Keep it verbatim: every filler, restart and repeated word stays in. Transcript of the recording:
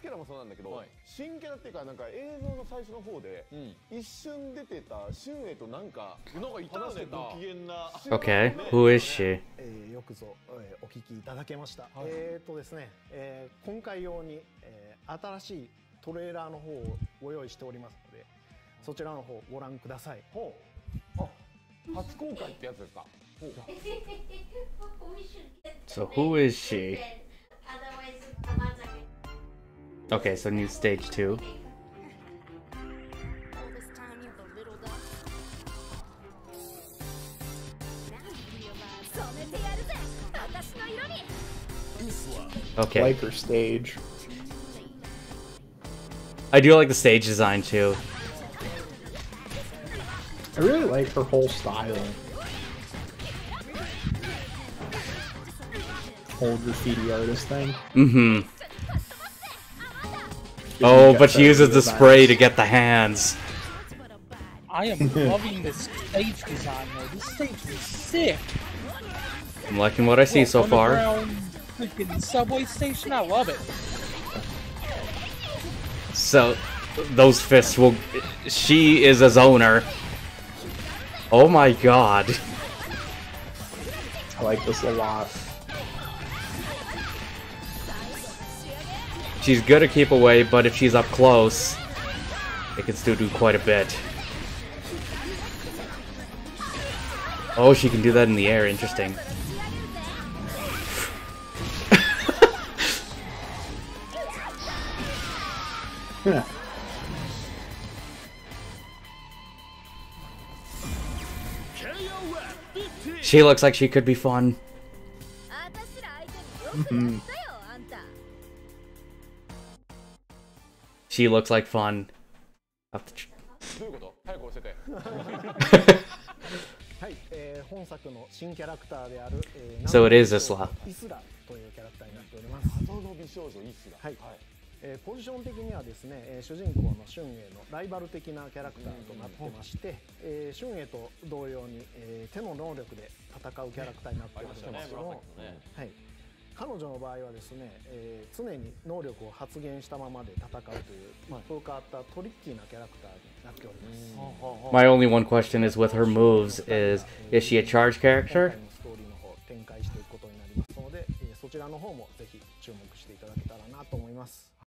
つけたもそうなんだけど、はい、新キャラっていうかなんか映像の最初の方で、うん、一瞬出てたシュンエイとなんか話してご機嫌な OK Who is she? よくぞお聞きいただけました、はい、えーとですね、えー、今回用に、えー、新しいトレーラーの方をご用意しておりますのでそちらの方をご覧ください。ほう、あ、初公開ってやつですか。ほうSo who is she? Okay, so new stage two. Okay. Like her stage. I do like the stage design too. I really like her whole style. Whole graffiti artist thing. Mm-hmm. Oh, but she uses the spray to get the hands. I am loving this stage design, though. This stage is sick. I'm liking what I see so far. Freaking subway station, I love it. So, those fists will. She is his owner. Oh my god. I like this a lot. She's good at keep away, but if she's up close, it can still do quite a bit. Oh, she can do that in the air. Interesting. Yeah. She looks like she could be fun. She looks like fun. Have to. 本作の新キャラクターである、えー、So it is Isla. イスラというキャラクターになっております。謎の美少女イスラ。はい。はい、えー、ポジション的にはですね、えー、主人公のシュンエイのライバル的なキャラクターとなってまして、えー、シュンエイと同様に、えー、手の能力で戦うキャラクターになってますけども、はい。彼女の場合はですね、えー、常に能力を発現したままで戦うという、まあ、そう変わったトリッキーなキャラクターになっております。My only one question is with her moves is is she a charge character? 展開していくことになりますので、そちらの方も